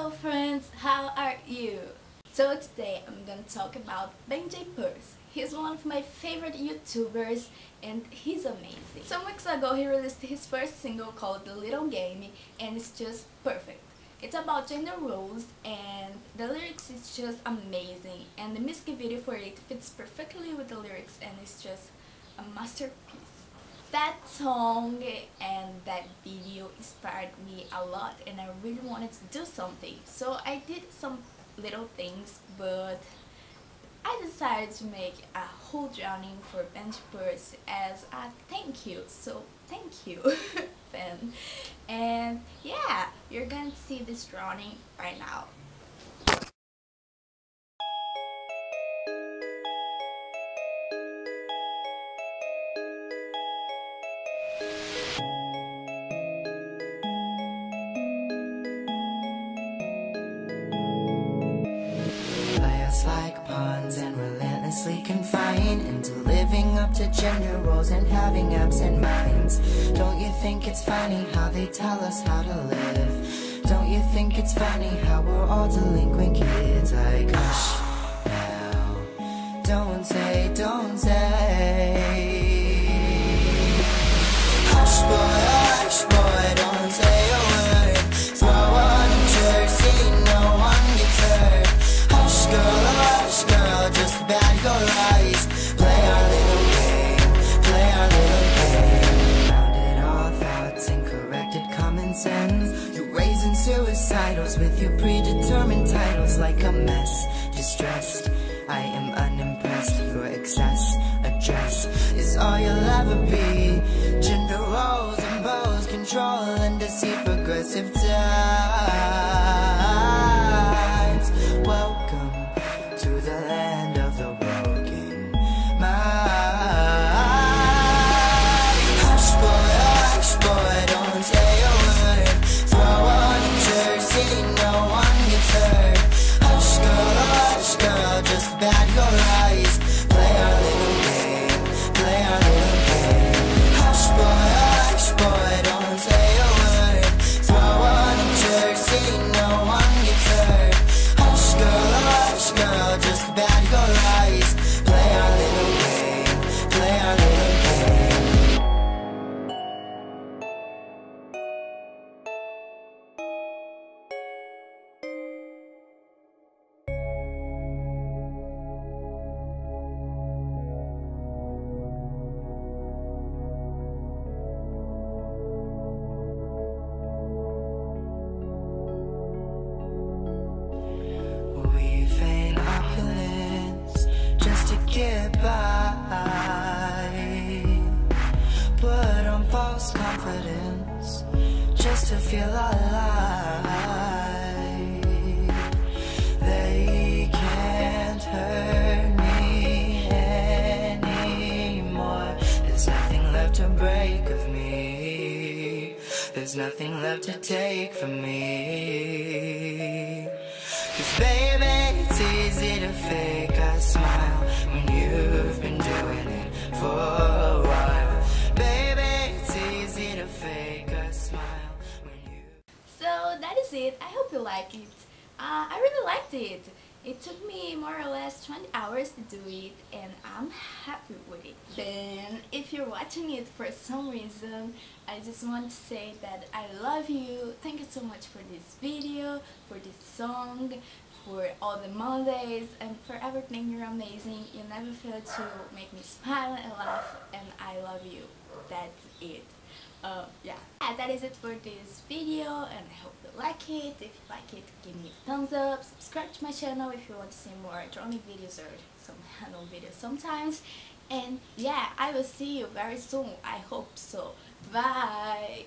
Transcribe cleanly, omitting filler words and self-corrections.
Hello friends, how are you? So today I'm gonna talk about Ben J. Pierce. He's one of my favorite YouTubers and he's amazing. Some weeks ago he released his first single called The Little Game and it's just perfect. It's about gender roles and the lyrics is just amazing and the music video for it fits perfectly with the lyrics and it's just a masterpiece. That song and that video inspired me a lot and I really wanted to do something. So I did some little things, but I decided to make a whole drawing for Ben J. Pierce as a thank you. So thank you, Ben. And yeah, you're gonna see this drawing right now. Like pawns and relentlessly confined into living up to gender roles and having absent minds. Don't you think it's funny how they tell us how to live? Don't you think it's funny how we're all delinquent kids? Like, hush now, don't say. Hush boy, don't say a word. Throw on a jersey, no one gets hurt. Hush girl, just bat your eyes. Play our little game, play our little game. Bounded all thoughts and corrected common sense. You're raising suicidals with your predetermined titles. Like a mess, distressed, I am unimpressed. Your excess address is all you'll ever be. Gender roles and bows, control and deceit, progressive times. Welcome to the land of the broken mind. Hush boy, don't say a word. Throw on a jersey, no one gets hurt. Hush girl, just bat your eyes. Play our little game, play our little game. Hush boy, don't say a word. Throw on a jersey, no one gets hurt. Hush girl, just bat your eyes. Play our little game, play our little game. Get by, put on false confidence just to feel alive. They can't hurt me anymore. There's nothing left to break of me. There's nothing left to take from me. 'Cause baby, it's easy to fake a smile when you've been doing it for a while. Baby, it's easy to fake a smile when you... So that is it. I hope you like it. I really liked it. It took me more or less 20 hours to do it and I'm happy with it. Then, if you're watching it for some reason, I just want to say that I love you. Thank you so much for this video, for this song, for all the Mondays and for everything. You're amazing. You never fail to make me smile and laugh and I love you. That's it. Yeah, that is it for this video and I hope you like it. If you like it, give me a thumbs up, subscribe to my channel if you want to see more drawing videos or some handle videos sometimes. And yeah, I will see you very soon. I hope so. Bye!